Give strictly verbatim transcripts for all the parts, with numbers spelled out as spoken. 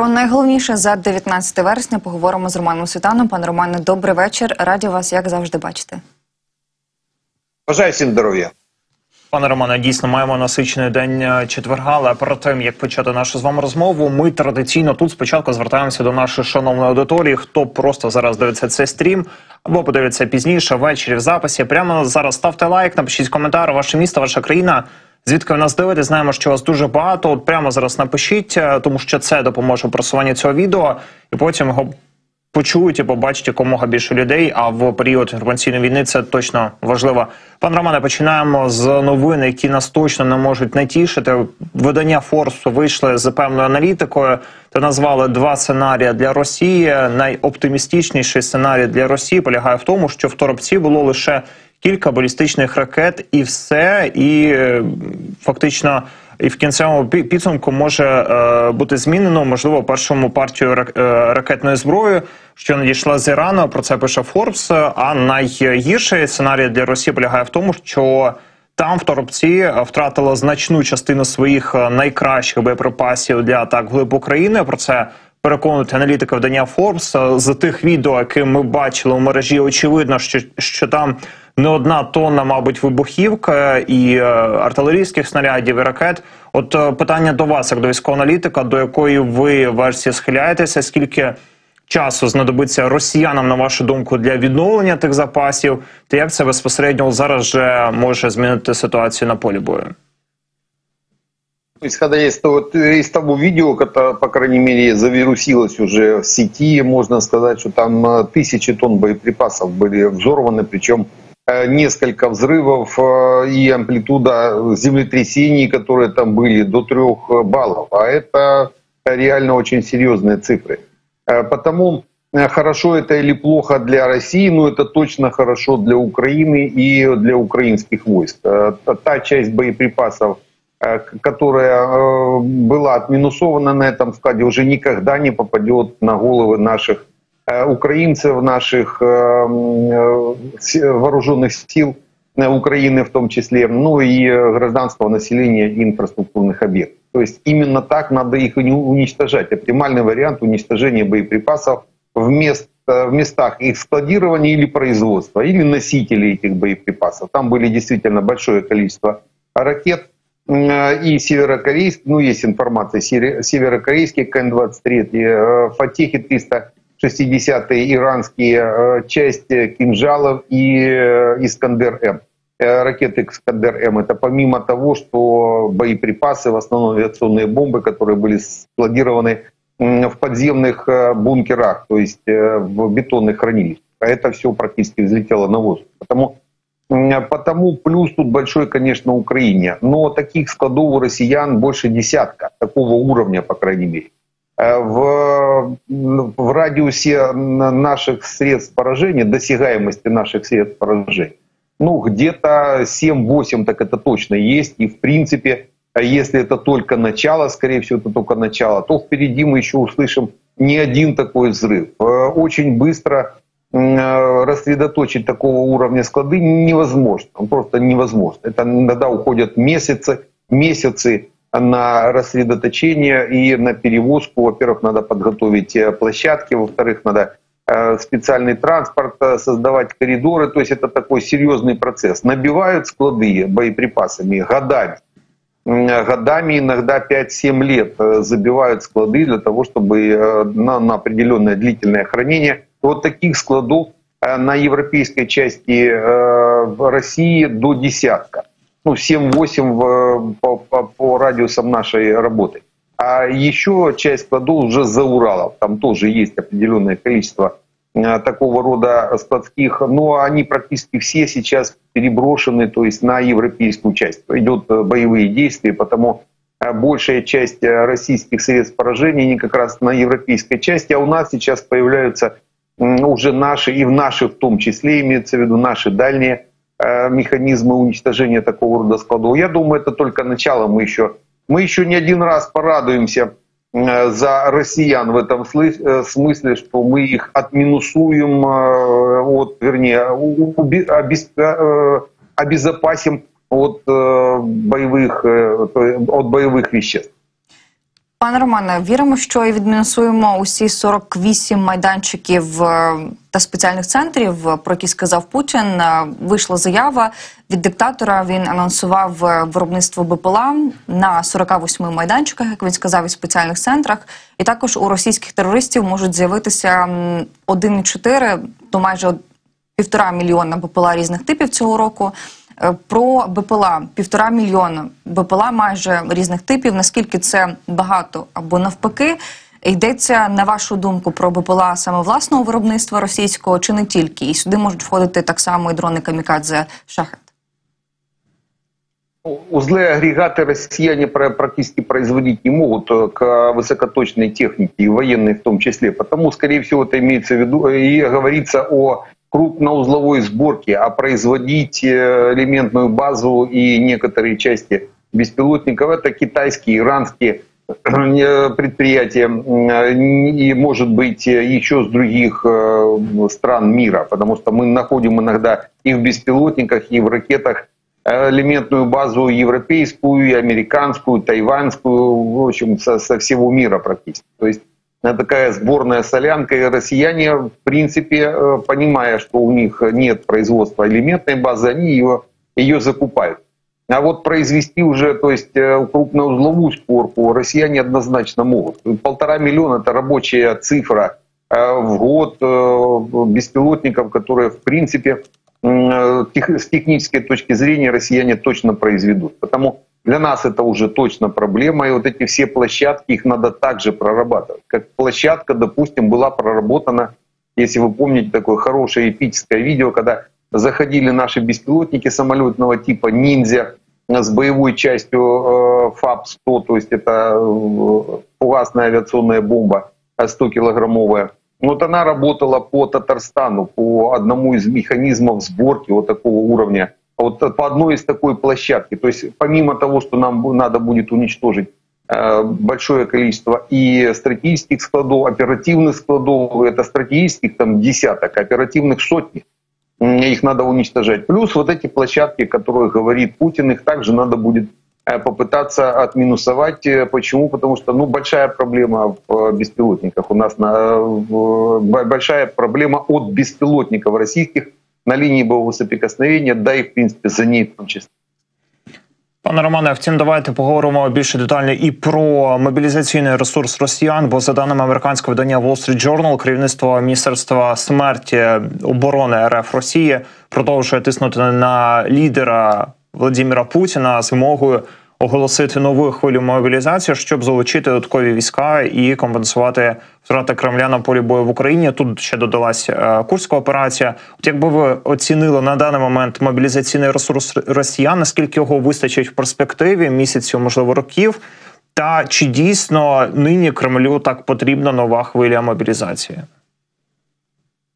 Про найголовніше за дев'ятнадцяте вересня поговоримо з Романом Світаном. Пане Романе, добрий вечір. Раді вас, як завжди, бачити. Бажаю всім здоров'я. Пане Романе, дійсно маємо насичений день четверга, але перед тим, як почати нашу з вами розмову, ми традиційно тут спочатку звертаємося до нашої шановної аудиторії, хто просто зараз дивиться цей стрім, або подивиться пізніше, ввечері, в записі. Прямо зараз ставте лайк, напишіть коментар, ваше місто, ваша країна, звідки ви нас дивитесь, знаємо, що вас дуже багато, от прямо зараз напишіть, тому що це допоможе в просуванні цього відео, і потім його почують і побачать якомога більше людей, а в період інформаційної війни це точно важливо. Пан Романе, починаємо з новин, які нас точно не можуть не тішити. Видання «Форбс» вийшли з певною аналітикою, та назвали два сценарії для Росії. Найоптимістичніший сценарій для Росії полягає в тому, що в «Торопці» було лише кілька балістичних ракет і все, і фактично... І в кінцевому підсумку може е, бути змінено, можливо, першому партію рак, е, ракетної зброї, що надійшла з Ірану, про це пише Форбс. А найгірший сценарій для Росії полягає в тому, що там в Торопці втратила значну частину своїх найкращих боєприпасів для атак глиб України. Про це переконують аналітики видання Форбс. З тих відео, які ми бачили у мережі, очевидно, що, що там... не одна тонна, мабуть, вибухівка і артилерійських снарядів, і ракет. От питання до вас, як до військового аналітика, до якої ви версії схиляєтеся? Скільки часу знадобиться росіянам, на вашу думку, для відновлення тих запасів? Та як це безпосередньо зараз же може змінити ситуацію на полі бою? Исходя из того, из того видео, которое, по крайней мере, завирусилось уже в сети, можно сказать, что там тысячи тонн боеприпасов были взорваны, причем несколько взрывов и амплитуда землетрясений, которые там были, до трех баллов. А это реально очень серьезные цифры. Потому хорошо это или плохо для России, но это точно хорошо для Украины и для украинских войск. Та часть боеприпасов, которая была отминусована на этом складе, уже никогда не попадет на головы наших украинцев, наших вооруженных сил Украины в том числе, ну и гражданского населения и инфраструктурных объектов. То есть именно так надо их уничтожать. Оптимальный вариант уничтожения боеприпасов в, мест, в местах их складирования или производства, или носителей этих боеприпасов. Там были действительно большое количество ракет. И северокорейские, ну есть информация, северокорейские К Н двадцять три, Фатехи триста шістдесят, иранские, часть кинжалов и Искандер-М. Ракеты Искандер-М — это помимо того, что боеприпасы, в основном авиационные бомбы, которые были складированы в подземных бункерах, то есть в бетонных хранилищах. А это все практически взлетело на воздух. Потому Потому плюс тут большой, конечно, Украине. Но таких складов у россиян больше десятка, такого уровня, по крайней мере. В, в радиусе наших средств поражения, досягаемости наших средств поражения, ну где-то семь-восемь, так это точно есть. И в принципе, если это только начало, скорее всего, это только начало, то впереди мы еще услышим не один такой взрыв. Очень быстро... рассредоточить такого уровня склады невозможно, просто невозможно. Это иногда уходят месяцы, месяцы на рассредоточение и на перевозку. Во-первых, надо подготовить площадки, во-вторых, надо специальный транспорт создавать, коридоры. То есть это такой серьезный процесс. Набивают склады боеприпасами годами. Годами, иногда пять-семь лет забивают склады для того, чтобы на, на определенное длительное хранение. Вот таких складов на европейской части в России до десятка. Ну, семь-восемь по, по, по радиусам нашей работы. А еще часть складов уже за Уралом. Там тоже есть определенное количество такого рода складских. Но они практически все сейчас переброшены, то есть на европейскую часть. Идут боевые действия, потому большая часть российских средств поражения они как раз на европейской части. А у нас сейчас появляются... уже наши, и в наши в том числе, имеется в виду наши дальние э, механизмы уничтожения такого рода складов. Я думаю, это только начало. Мы еще, мы еще не один раз порадуемся э, за россиян в этом смысле, что мы их отминусуем, э, от, вернее, уби, обез, э, обезопасим от, э, боевых, э, от боевых веществ. Пане Романе, віримо, що і відмінусуємо усі сорок вісім майданчиків та спеціальних центрів, про які сказав Путін. Вийшла заява від диктатора, він анонсував виробництво Б П Л А на сорок восьми майданчиках, як він сказав, і спеціальних центрах. І також у російських терористів можуть з'явитися один цілих чотири, то майже півтора мільйона Б П Л А різних типів цього року. Про Б П Л А, півтора мільйона Б П Л А майже різних типів, наскільки це багато або навпаки, йдеться, на вашу думку, про Б П Л А саме власного виробництва російського чи не тільки? І сюди можуть входити так само і дрони камікадзе «Шахед». Узлы-агрегаты россияне практически производить не могут к высокоточной технике, и военной в том числе. Потому, скорее всего, это имеется в виду, и говорится о крупноузловой сборки, а производить элементную базу и некоторые части беспилотников — это китайские, иранские предприятия и, может быть, еще с других стран мира, потому что мы находим иногда и в беспилотниках, и в ракетах элементную базу европейскую, и американскую, тайваньскую, в общем, со, со всего мира практически. То есть такая сборная солянка, и россияне, в принципе, понимая, что у них нет производства элементной базы, они ее, ее закупают. А вот произвести уже, то есть крупноузловую сборку россияне однозначно могут. Полтора миллиона — это рабочая цифра в год беспилотников, которые, в принципе, с технической точки зрения россияне точно произведут. Потому для нас это уже точно проблема, и вот эти все площадки, их надо также прорабатывать. Как площадка, допустим, была проработана, если вы помните, такое хорошее эпическое видео, когда заходили наши беспилотники самолетного типа «Ниндзя» с боевой частью Фаб сто, то есть это фугасная авиационная бомба сто килограммовая. Вот она работала по Татарстану, по одному из механизмов сборки вот такого уровня, вот по одной из такой площадки. То есть помимо того, что нам надо будет уничтожить большое количество и стратегических складов, оперативных складов, это стратегических там десяток, оперативных сотни, их надо уничтожать. Плюс вот эти площадки, о которых говорит Путин, их также надо будет попытаться отминусовать. Почему? Потому что ну, большая проблема в беспилотниках у нас, на, в, большая проблема от беспилотников российских на лінії бойового соприкосновення, да і, в принципі, за ній в тому числі. Пане Романе, втім, давайте поговоримо більше детально і про мобілізаційний ресурс росіян, бо за даними американського видання Wall Street Journal, керівництво Міністерства смерті оборони Р Ф Росії продовжує тиснути на лідера Володимира Путіна з вимогою оголосити нову хвилю мобілізації, щоб залучити додаткові війська і компенсувати втрати Кремля на полі бою в Україні. Тут ще додалась Курська операція. От якби ви оцінили на даний момент мобілізаційний ресурс росіян, наскільки його вистачить в перспективі місяців, можливо, років, та чи дійсно нині Кремлю так потрібна нова хвиля мобілізації?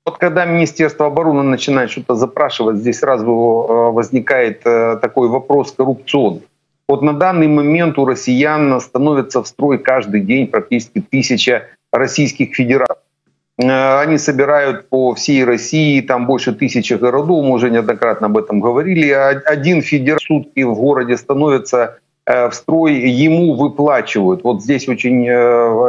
Вот когда Министерство обороны начинает что-то запрашивать, здесь сразу возникает такой вопрос коррупционный. Вот на данный момент у россиян становится в строй каждый день практически тысяча российских федералов. Они собирают по всей России, там больше тысячи городов, мы уже неоднократно об этом говорили. Один федерал в сутки в городе становится в строй, ему выплачивают, вот здесь очень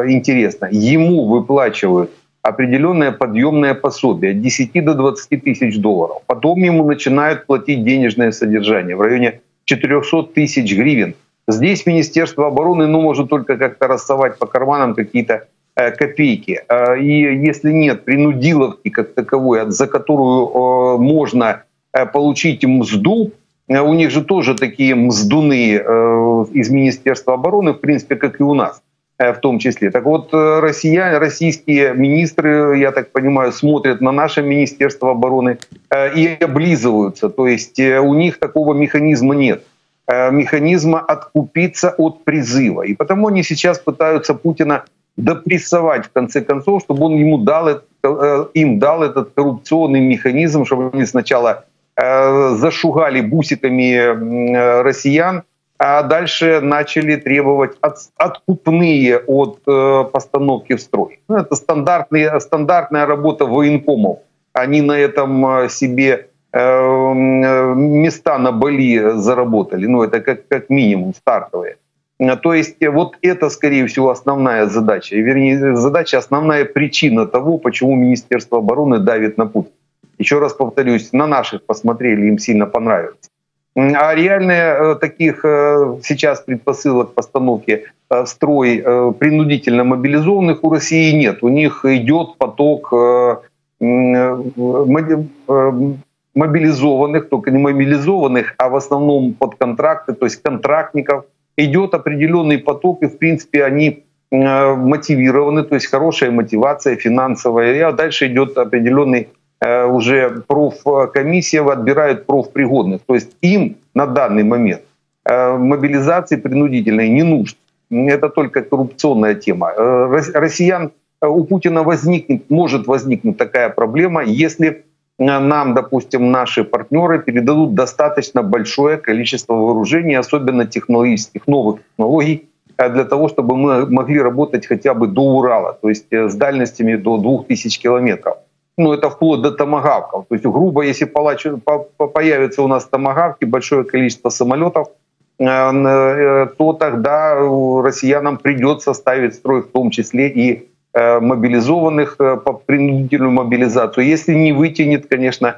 интересно, ему выплачивают определенное подъемное пособие от десяти до двадцати тысяч долларов. Потом ему начинают платить денежное содержание в районе четырехсот тысяч гривен. Здесь Министерство обороны, ну, может только как-то рассовать по карманам какие-то э, копейки. Э, и если нет принудиловки как таковой, от, за которую э, можно э, получить мзду, э, у них же тоже такие мздуны э, из Министерства обороны, в принципе, как и у нас э, в том числе. Так вот, э, россия, российские министры, я так понимаю, смотрят на наше Министерство обороны и облизываются, то есть у них такого механизма нет, механизма откупиться от призыва. И потому они сейчас пытаются Путина допрессовать, в конце концов, чтобы он ему дал, им дал этот коррупционный механизм, чтобы они сначала зашугали бусиками россиян, а дальше начали требовать откупные от постановки в строй. Это стандартная, стандартная работа военкомов. Они на этом себе места на Бали заработали, ну это как, как минимум стартовые. То есть вот это, скорее всего, основная задача, вернее, задача, основная причина того, почему Министерство обороны давит на Путина. Еще раз повторюсь, на наших посмотрели, им сильно понравилось. А реальные таких сейчас предпосылок постановки в строй принудительно мобилизованных у России нет. У них идет поток мобилизованных, только не мобилизованных, а в основном под контракты, то есть контрактников. Идет определенный поток, и в принципе они мотивированы, то есть хорошая мотивация финансовая. А дальше идет определенный уже профкомиссия, отбирают профпригодных. То есть им на данный момент мобилизации принудительной не нужно. Это только коррупционная тема. Россиян, у Путина возникнет, может возникнуть такая проблема, если нам, допустим, наши партнеры передадут достаточно большое количество вооружений, особенно технологических, новых технологий, для того, чтобы мы могли работать хотя бы до Урала, то есть с дальностями до двух тысяч километров. Ну, это вплоть до томагавков. То есть, грубо, если появится у нас томагавки, большое количество самолетов, то тогда россиянам придется ставить строй, в том числе и мобилизованных по принудительную мобилизацию, если не вытянет, конечно,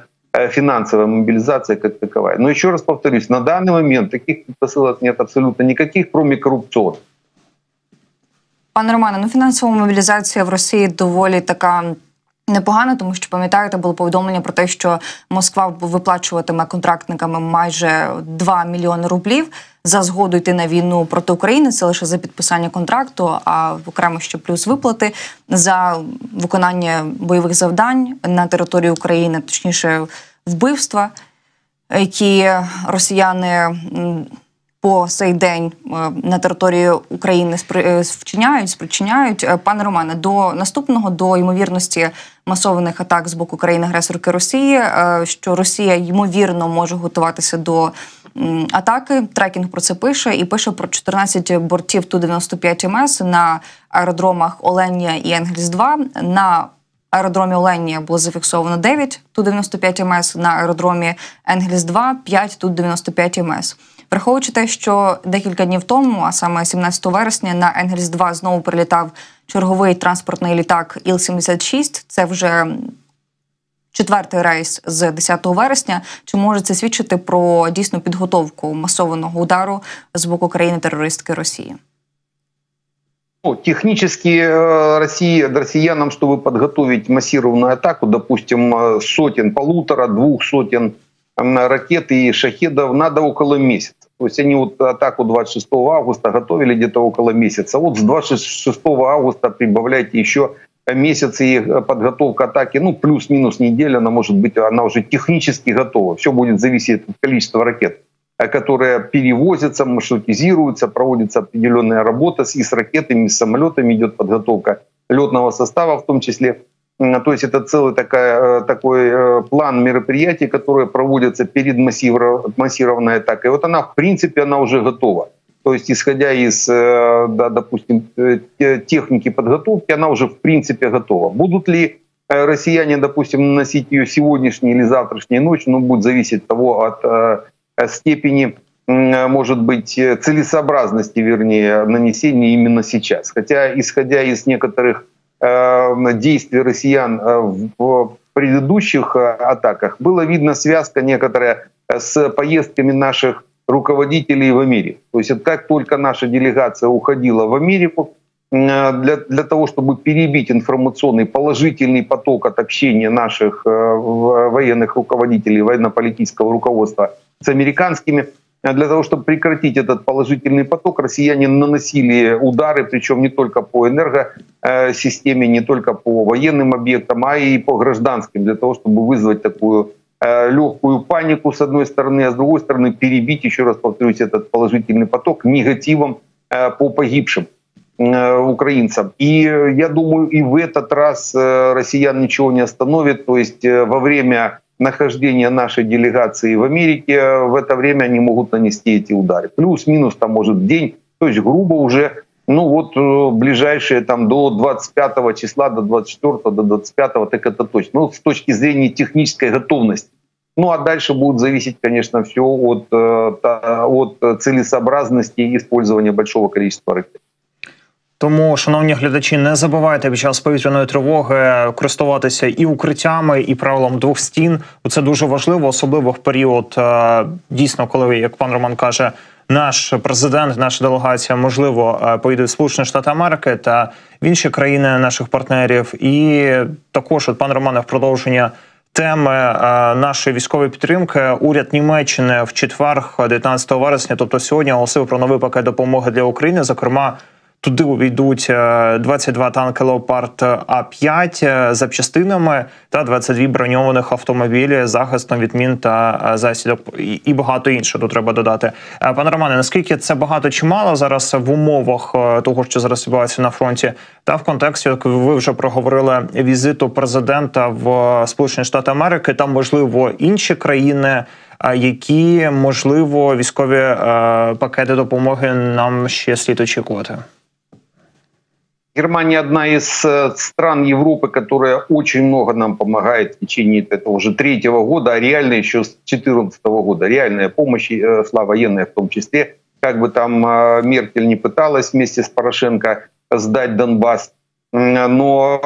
финансовая мобилизация как таковая. Но еще раз повторюсь, на данный момент таких посылок нет абсолютно никаких, кроме коррупционных. Пане Романе, ну фінансова мобілізація в Росії доволі така непогано, тому що, пам'ятаєте, було повідомлення про те, що Москва виплачуватиме контрактниками майже два мільйони рублів за згоду йти на війну проти України. Це лише за підписання контракту, а окремо ще плюс виплати за виконання бойових завдань на території України, точніше вбивства, які росіяни по цей день на території України вчиняють, спричиняють. Пане Романе, до наступного, до ймовірності масованих атак з боку країни-агресорки Росії, що Росія, ймовірно, може готуватися до атаки. Трекінг про це пише, і пише про чотирнадцять бортів Ту дев'яносто п'ять М С на аеродромах Оленя і Енгельс два. На аеродромі Оленя було зафіксовано дев'ять Ту дев'яносто п'ять М С, на аеродромі Енгельс два – п'ять Ту дев'яносто п'ять М С. Враховуючи те, що декілька днів тому, а саме сімнадцятого вересня, на Енгельс два знову прилітав черговий транспортний літак Іл сімдесят шість, це вже четвертий рейс з десятого вересня, чи може це свідчити про дійсну підготовку масованого удару з боку країни-терористки Росії? Технически России, россиянам, чтобы подготовить массированную атаку, допустим, сотен, полутора, двух сотен ракет и шахедов, надо около месяца. То есть они вот атаку двадцать шестого августа готовили где-то около месяца. Вот с двадцать шестого августа прибавляйте еще месяц и подготовка атаки, ну плюс-минус неделя, она может быть, она уже технически готова. Все будет зависеть от количества ракет, которые перевозятся, маршрутизируются, проводится определенная работа и с ракетами, и с самолетами, идет подготовка летного состава в том числе. То есть это целый такая, такой план мероприятий, которые проводятся перед массированной атакой. Вот она, в принципе, она уже готова. То есть исходя из, да, допустим, техники подготовки, она уже, в принципе, готова. Будут ли россияне, допустим, наносить ее сегодняшней или завтрашней ночью, ну, будет зависеть от того, от степени, может быть, целесообразности, вернее, нанесения именно сейчас. Хотя, исходя из некоторых э, действий россиян в предыдущих атаках, было видно связка некоторая с поездками наших руководителей в Америку. То есть, как только наша делегация уходила в Америку, для, для того, чтобы перебить информационный положительный поток от общения наших военных руководителей, военно-политического руководства с американскими, для того, чтобы прекратить этот положительный поток, россияне наносили удары, причем не только по энергосистеме, не только по военным объектам, а и по гражданским, для того, чтобы вызвать такую легкую панику с одной стороны, а с другой стороны перебить, еще раз повторюсь, этот положительный поток негативом по погибшим украинцам. И я думаю, и в этот раз россиян ничего не остановит, то есть во время нахождение нашей делегации в Америке, в это время они могут нанести эти удары. Плюс-минус там может день, то есть грубо уже, ну вот ближайшие там до двадцать пятого числа, до двадцать четвёртого, до двадцать пятого, так это точно. Ну, с точки зрения технической готовности. Ну а дальше будет зависеть, конечно, все от, от целесообразности использования большого количества ракет. Тому, шановні глядачі, не забувайте під час повітряної тривоги користуватися і укриттями, і правилом двох стін. Це дуже важливо, особливо в період, дійсно, коли, як пан Роман каже, наш президент, наша делегація, можливо, поїде в Сполучені Штати Америки та в інші країни наших партнерів. І також, от, пан Романе, в продовження теми нашої військової підтримки, уряд Німеччини в четвер, дев'ятнадцятого вересня, тобто сьогодні, оголосив про новий пакет допомоги для України, зокрема, туди увійдуть двадцять два танки «Леопард А п'ять» запчастинами та двадцять два броньованих автомобілі з захистом від мін та засідок і багато іншого, тут треба додати. Пане Романе, наскільки це багато чи мало зараз в умовах того, що зараз відбувається на фронті, та в контексті, як ви вже проговорили, візиту президента в Сполучені Штати Америки, там, можливо, інші країни, які, можливо, військові пакети допомоги нам ще слід очікувати? Германия одна из стран Европы, которая очень много нам помогает в течение этого уже третьего года, а реально еще с четырнадцатого года. Реальная помощь, шла военная в том числе. Как бы там Меркель не пыталась вместе с Порошенко сдать Донбасс, но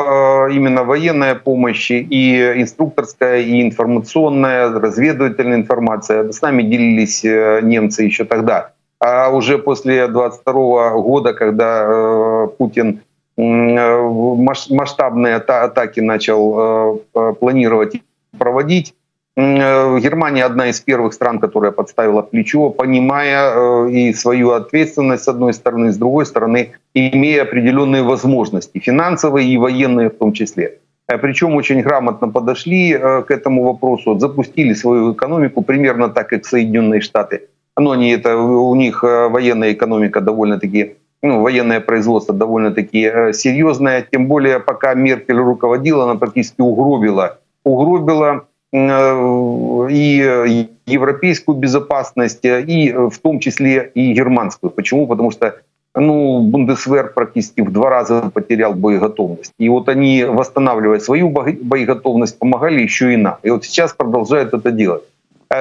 именно военная помощь и инструкторская, и информационная, разведывательная информация. С нами делились немцы еще тогда. А уже после двадцать второго года, когда Путин масштабные атаки начал планировать и проводить, Германия одна из первых стран, которая подставила плечо, понимая и свою ответственность с одной стороны, с другой стороны, имея определенные возможности, финансовые и военные в том числе. Причем очень грамотно подошли к этому вопросу, запустили свою экономику примерно так, как Соединенные Штаты. Но они это, у них военная экономика довольно-таки, ну, военное производство довольно-таки серьезное, тем более пока Меркель руководила, она практически угробила, угробила и европейскую безопасность, и в том числе и германскую. Почему? Потому что, ну, Бундесвер практически в два раза потерял боеготовность. И вот они, восстанавливая свою боеготовность, помогали еще и нам. И вот сейчас продолжают это делать.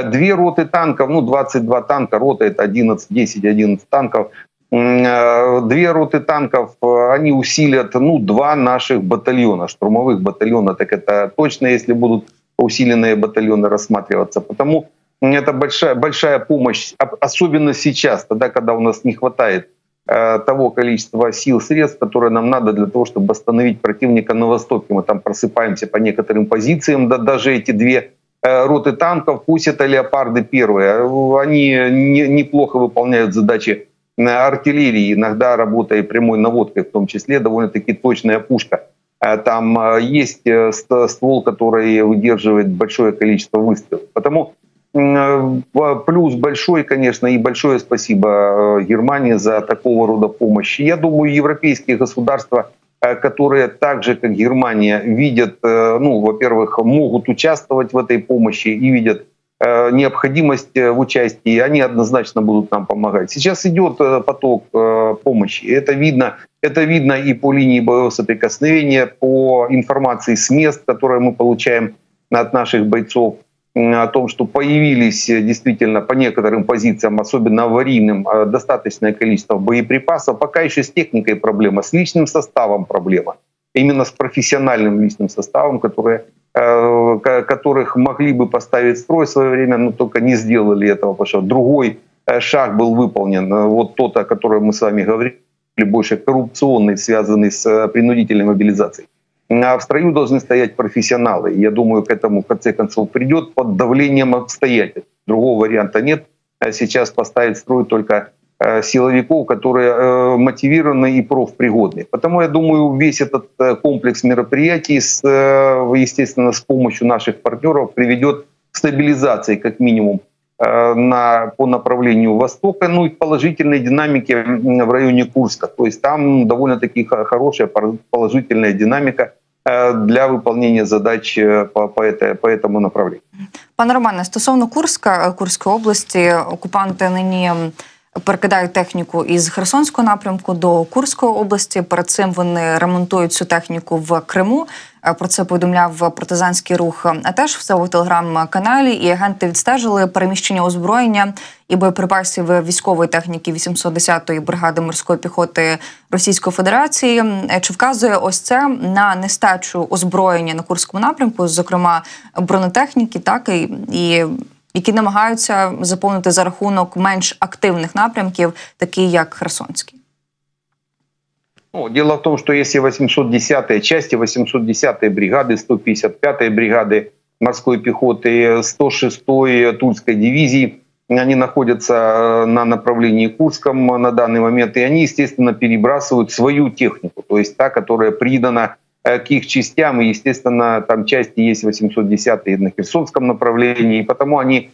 Две роты танков, ну, двадцать два танка, рота это одиннадцать, десять, одиннадцать танков. Две роты танков, они усилят, ну, два наших батальона, штурмовых батальона. Так это точно, если будут усиленные батальоны рассматриваться. Потому это большая, большая помощь, особенно сейчас, тогда, когда у нас не хватает э, того количества сил, средств, которые нам надо для того, чтобы остановить противника на востоке. Мы там просыпаемся по некоторым позициям, да, даже эти две э, роты танков, пусть это леопарды первые, они не, неплохо выполняют задачи артиллерии, иногда работая прямой наводкой, в том числе довольно-таки точная пушка. Там есть ствол, который выдерживает большое количество выстрелов. Потому плюс большой, конечно, и большое спасибо Германии за такого рода помощь. Я думаю, европейские государства, которые так же, как Германия, видят, ну, во-первых, могут участвовать в этой помощи и видят необходимость в участии, они однозначно будут нам помогать. Сейчас идет поток помощи. Это видно, это видно и по линии боевого соприкосновения, по информации с мест, которую мы получаем от наших бойцов, о том, что появились действительно по некоторым позициям, особенно аварийным, достаточное количество боеприпасов. Пока еще с техникой проблема, с личным составом проблема. Именно с профессиональным личным составом, которые... которых могли бы поставить в строй в свое время, но только не сделали этого, потому что другой шаг был выполнен. Вот тот, о котором мы с вами говорили, больше коррупционный, связанный с принудительной мобилизацией. А в строю должны стоять профессионалы. Я думаю, к этому в конце концов придет под давлением обстоятельств. Другого варианта нет. Сейчас поставить в строй только силовиков, которые мотивированы и профпригодны. Потому, я думаю, весь этот комплекс мероприятий, с, естественно, с помощью наших партнеров приведет к стабилизации, как минимум, на, по направлению Востока, ну и к положительной динамике в районе Курска. То есть там довольно-таки хорошая положительная динамика для виконання задач по цьому направленню. Пане Романе, стосовно Курська, Курської області, окупанти нині перекидають техніку із Херсонського напрямку до Курської області. Перед цим вони ремонтують цю техніку в Криму. Про це повідомляв партизанський рух Атеш в своєму телеграм-каналі. І агенти відстежили переміщення озброєння і боєприпасів військової техніки вісімсот десятої бригади морської піхоти Російської Федерації. Чи вказує ось це на нестачу озброєння на Курському напрямку, зокрема бронетехніки, так, і, і які намагаються заповнити за рахунок менш активних напрямків, такі як Херсонський? Ну, дело в том, что если восемьсот десятые части, восемьсот десятой бригады, сто пятьдесят пятой бригады морской пехоты, сто шестой Тульской дивизии, они находятся на направлении Курском на данный момент, и они, естественно, перебрасывают свою технику, то есть та, которая придана к их частям, и, естественно, там части есть восемьсот десятые на Херсонском направлении, и потому они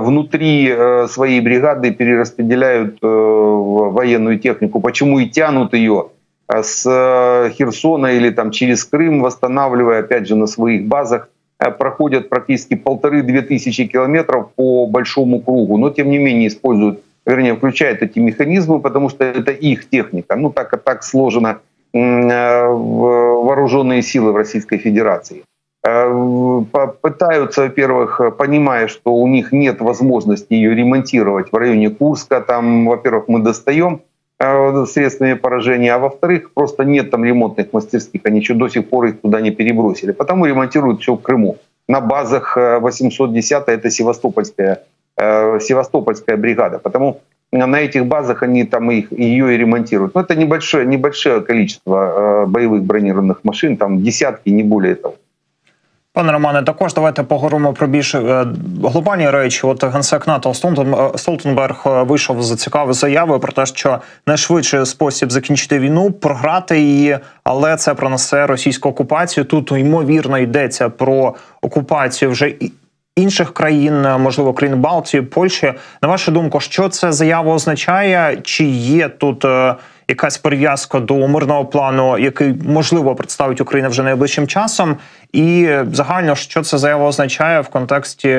внутри своей бригады перераспределяют военную технику, почему и тянут ее с Херсона или там через Крым, восстанавливая, опять же, на своих базах, проходят практически полторы-две тысячи километров по большому кругу, но тем не менее используют, вернее, включают эти механизмы, потому что это их техника. Ну, так, так сложено вооруженные силы в Российской Федерации. Пытаются, во-первых, понимая, что у них нет возможности ее ремонтировать в районе Курска, там, во-первых, мы достаем средствами поражения, а во-вторых, просто нет там ремонтных мастерских, они еще до сих пор их туда не перебросили. Потому ремонтируют все в Крыму. На базах восемьсот десятой, это Севастопольская, э, Севастопольская бригада. Потому на этих базах они там их, ее и ремонтируют. Но это небольшое, небольшое количество э, боевых бронированных машин, там десятки, не более того. Пане Романе, також давайте поговоримо про більш глобальні речі. От генсек НАТО Столтенберг вийшов з цікавою заявою про те, що найшвидший спосіб закінчити війну – програти її, але це принесе російську окупацію. Тут, ймовірно, йдеться про окупацію вже інших країн, можливо, країн Балтії, Польщі. На вашу думку, що це заява означає? Чи є тут якась прив'язка до мирного плану, який, можливо, представить Україна вже найближчим часом? І загально, що це заява означає в контексті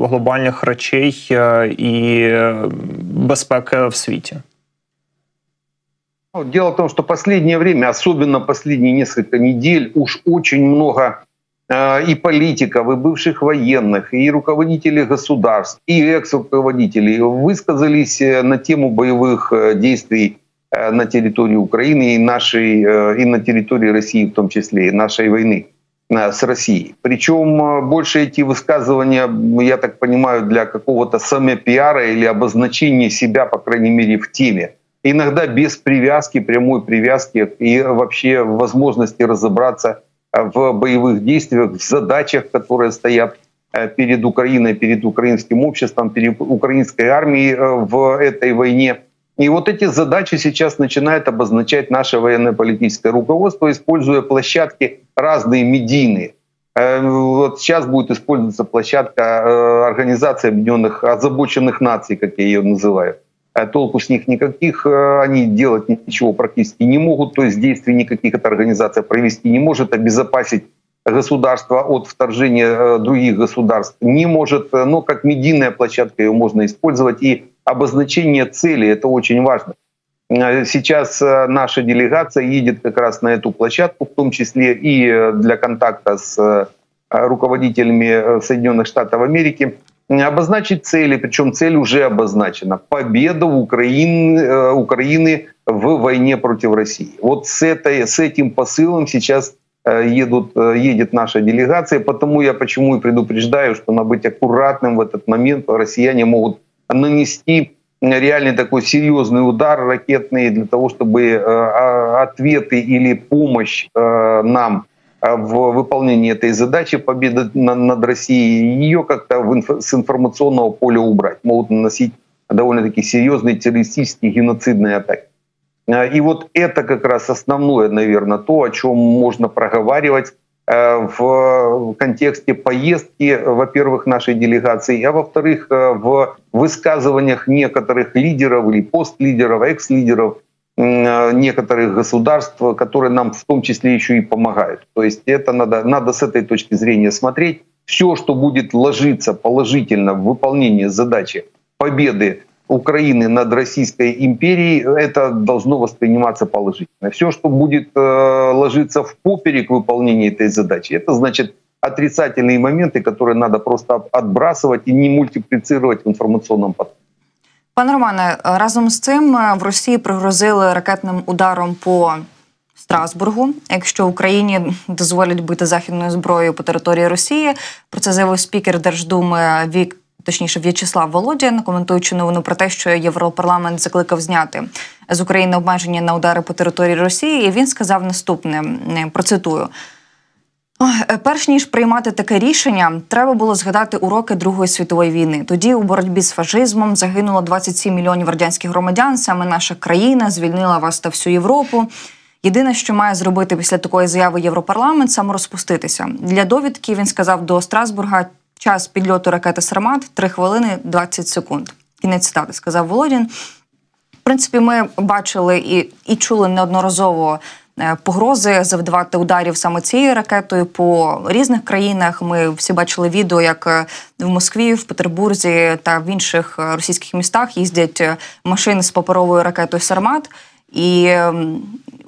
глобальних речей і безпеки в світі? Дело в том, что последнее время, особенно последние несколько недель, уж очень много и политиков, и бывших военных, и руководителей государств, и экс-руководителей высказались на тему боевых действий на территории Украины и, нашей, и на территории России в том числе, и нашей войны с Россией. Причем больше эти высказывания, я так понимаю, для какого-то самопиара или обозначения себя, по крайней мере, в теме. Иногда без привязки, прямой привязки и вообще возможности разобраться в боевых действиях, в задачах, которые стоят перед Украиной, перед украинским обществом, перед украинской армией в этой войне. И вот эти задачи сейчас начинает обозначать наше военно-политическое руководство, используя площадки разные медийные. Вот сейчас будет использоваться площадка Организации Объединенных Озабоченных Наций, как я ее называю. Толку с них никаких, они делать ничего практически не могут, то есть действий никаких эта организация провести не может, обезопасить государство от вторжения других государств не может, но как медийная площадка ее можно использовать, и обозначение цели, это очень важно. Сейчас наша делегация едет как раз на эту площадку, в том числе и для контакта с руководителями Соединенных Штатов Америки, обозначить цели, причем цель уже обозначена. Победа Украины, Украины в войне против России. Вот с, этой, с этим посылом сейчас едут, едет наша делегация, потому я почему и предупреждаю, что надо быть аккуратным в этот момент. Россияне могут нанести реальный такой серьезный удар ракетный для того, чтобы ответы или помощь нам в выполнении этой задачи победы над Россией, ее как-то с информационного поля убрать. Могут наносить довольно-таки серьезные террористические геноцидные атаки. И вот это как раз основное, наверное, то, о чем можно проговаривать в контексте поездки, во-первых, нашей делегации, а во-вторых, в высказываниях некоторых лидеров или постлидеров, экс-лидеров, некоторых государств, которые нам в том числе еще и помогают. То есть это надо, надо с этой точки зрения смотреть. Все, что будет ложиться положительно в выполнении задачи победы Украины над Российской империей, это должно восприниматься положительно. Все, что будет э, ложиться в поперек выполнения этой задачи, это значит отрицательные моменты, которые надо просто отбрасывать и не мультиплицировать в информационном потоке. Пане Романе, разом з цим в Росії пригрозили ракетним ударом по Страсбургу, якщо Україні дозволять бити західною зброєю по території Росії. Про це заявив спікер Держдуми Вік, точніше В'ячеслав Володін, коментуючи новину про те, що Європарламент закликав зняти з України обмеження на удари по території Росії. І він сказав наступне, процитую. Перш ніж приймати таке рішення, треба було згадати уроки Другої світової війни. Тоді у боротьбі з фашизмом загинуло двадцять сім мільйонів радянських громадян, саме наша країна звільнила вас та всю Європу. Єдине, що має зробити після такої заяви Європарламент – саморозпуститися. Для довідки він сказав до Страсбурга час підльоту ракети «Сармат» – три хвилини двадцять секунд. Кінець цитати, сказав Володін. В принципі, ми бачили і, і чули неодноразово погрози завдавати ударів саме цією ракетою по різних країнах. Ми всі бачили відео, як в Москві, в Петербурзі та в інших російських містах їздять машини з паперовою ракетою «Сармат» і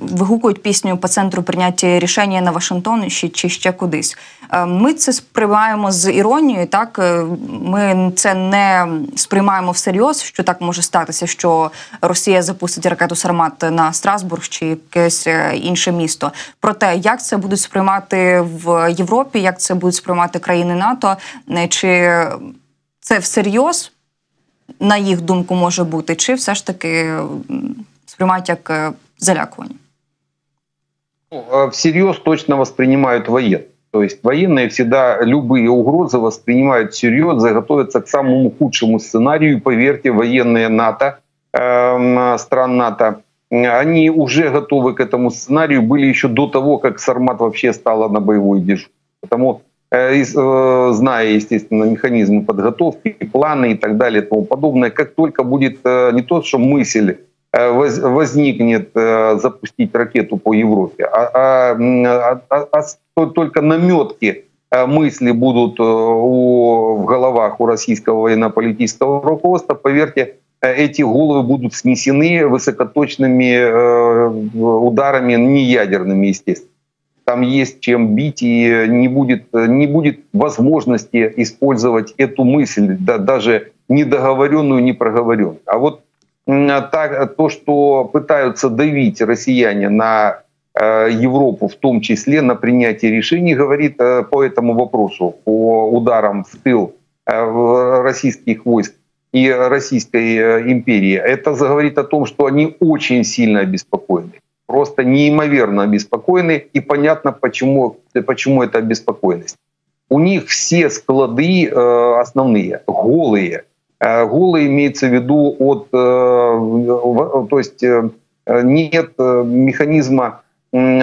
вигукують пісню по центру прийняття рішення на Вашингтон чи ще кудись. Ми це сприймаємо з іронією, так? Ми це не сприймаємо всерйоз, що так може статися, що Росія запустить ракету «Сармат» на Страсбург чи якесь інше місто. Проте, як це будуть сприймати в Європі, як це будуть сприймати країни НАТО, чи це всерйоз, на їх думку, може бути, чи все ж таки сприймають як залякування? Всерьез точно воспринимают военные. То есть военные всегда любые угрозы воспринимают всерьез, заготовятся к самому худшему сценарию. Поверьте, военные НАТО, э, стран НАТО, они уже готовы к этому сценарию, были еще до того, как «Сармат» вообще стала на боевой дежурстве. Потому, э, э, зная, естественно, механизмы подготовки, планы и так далее и тому подобное, как только будет э, не то, что мысль, возникнет запустить ракету по Европе, а, а, а, а только наметки мысли будут у, в головах у российского военно-политического руководства, поверьте, эти головы будут снесены высокоточными ударами, не ядерными, естественно. Там есть чем бить, и не будет, не будет возможности использовать эту мысль, да, даже недоговоренную, непроговоренную. А вот Так, то, что пытаются давить россияне на э, Европу, в том числе на принятие решений, говорит э, по этому вопросу, по ударам в тыл э, российских войск и Российской э, империи. Это говорит о том, что они очень сильно обеспокоены, просто неимоверно обеспокоены, и понятно, почему, почему это обеспокоенность. У них все склады э, основные, голые. Голые имеется в виду от, то есть нет механизма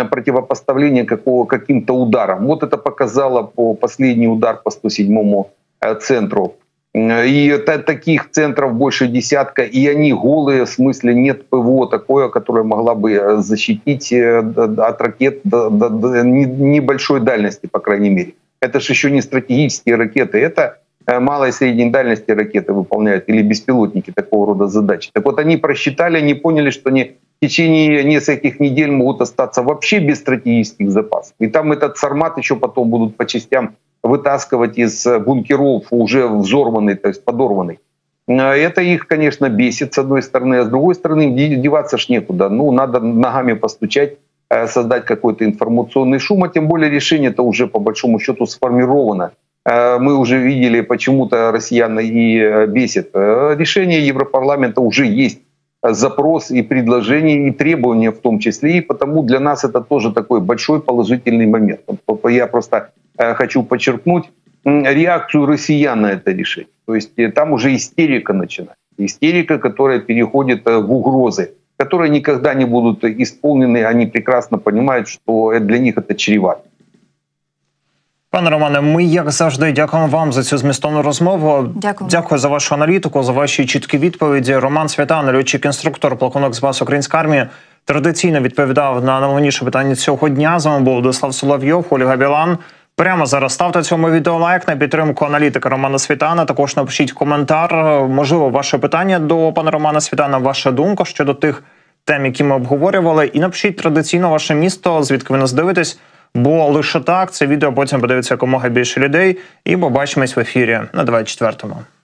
противопоставления каким-то ударам. Вот это показало по последний удар по сто седьмому центру. И таких центров больше десятка, и они голые, в смысле нет ПВО такое, которое могло бы защитить от ракет до небольшой дальности, по крайней мере. Это же еще не стратегические ракеты, это малой и средней дальности ракеты выполняют, или беспилотники такого рода задачи. Так вот, они просчитали, они поняли, что они в течение нескольких недель могут остаться вообще без стратегических запасов. И там этот «Сармат» еще потом будут по частям вытаскивать из бункеров, уже взорванный, то есть подорванный. Это их, конечно, бесит, с одной стороны, а с другой стороны, деваться ж некуда. Ну, надо ногами постучать, создать какой-то информационный шум, а тем более решение-то уже, по большому счету, сформировано. Мы уже видели, почему-то россиян и бесит. Решение Европарламента уже есть, запрос и предложение, и требования в том числе. И потому для нас это тоже такой большой положительный момент. Я просто хочу подчеркнуть реакцию россиян на это решение. То есть там уже истерика начинается. Истерика, которая переходит в угрозы, которые никогда не будут исполнены. Они прекрасно понимают, что для них это чревато. Пане Романе, ми, як завжди, дякуємо вам за цю змістовну розмову. Дякую. Дякую за вашу аналітику, за ваші чіткі відповіді. Роман Світан, льотчик-інструктор, полковник запасу Української армії, традиційно відповідав на найголовніше питання цього дня. З вами був Владислав Соловйов, Ольга Білан. Прямо зараз ставте цьому відео лайк на підтримку аналітика Романа Світана. Також напишіть коментар, можливо, ваше питання до пана Романа Світана, ваша думка щодо тих тем, які ми обговорювали. І напишіть традиційно ваше місто, звідки ви нас дивитесь, бо лише так це відео потім подивиться якомога більше людей. І побачимось в ефірі на двадцять четвертому.